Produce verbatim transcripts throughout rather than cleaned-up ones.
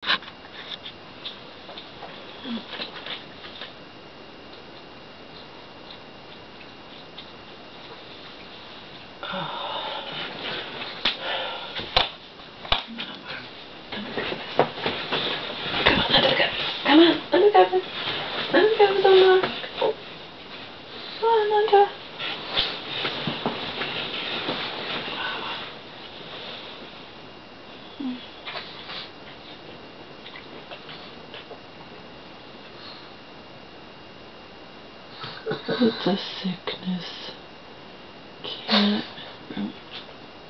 Come on, undercover. Undercover, don't knock. Oh. Come on, undercover. Hmm. It's a sickness. Can't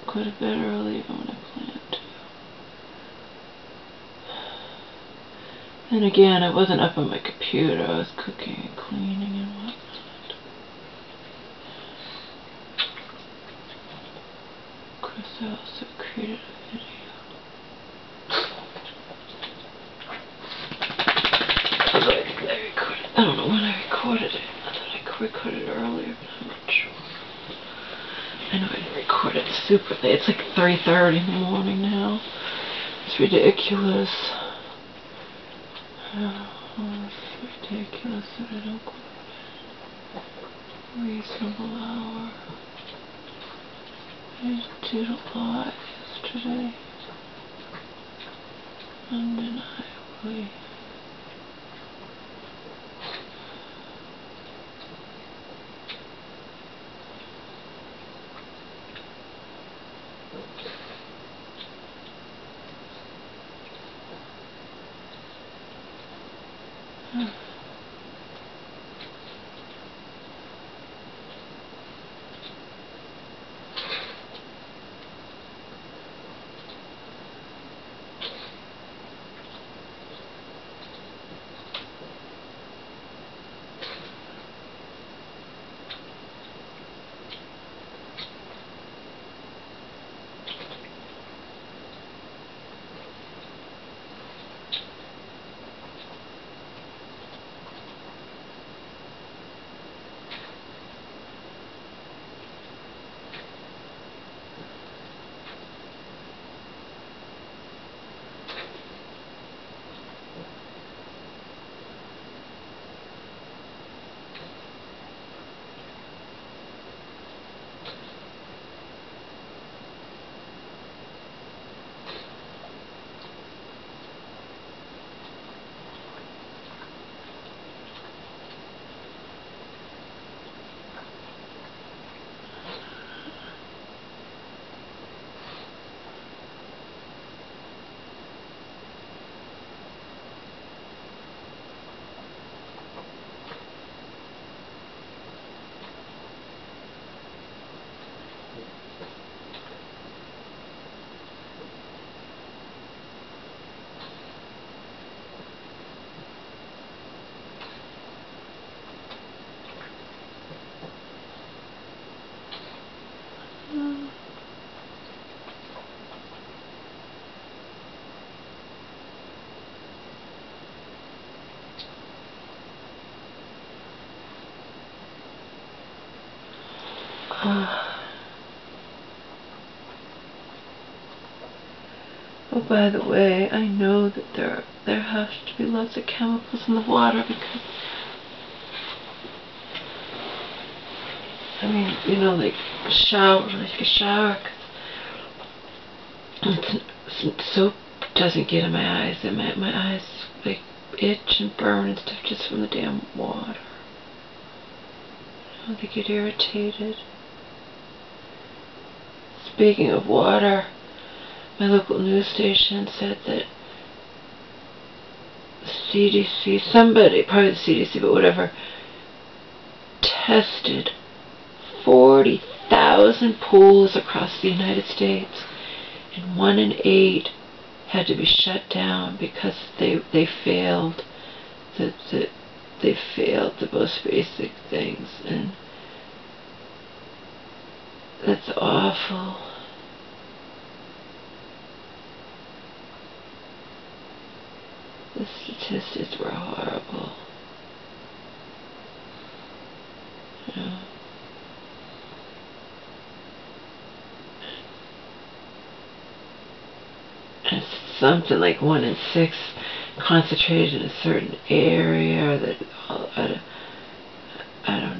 quit a bit early. I want to plan to. And again, I wasn't up on my computer. I was cooking and cleaning and whatnot. Of course, I also created a video. Although I think I recorded. I don't know when I recorded it. I thought I recorded it earlier, but I'm not sure. I know I didn't record it super late. It's like three thirty in the morning now. It's ridiculous. Oh, it's ridiculous that I don't go to bed. Reasonable hour. I did a lot yesterday. Undeniably. Hmm. Oh, by the way, I know that there there has to be lots of chemicals in the water because, I mean, you know, like a shower, like a shower. Soap doesn't get in my eyes, and my my eyes like itch and burn and stuff just from the damn water. You know, they get irritated. Speaking of water, my local news station said that C D C, somebody, probably the C D C, but whatever, tested forty thousand pools across the United States, and one in eight had to be shut down because they they failed, the, the, they failed the most basic things, and that's awful. The statistics were horrible. Yeah. It's something like one in six concentrated in a certain area that I don't know.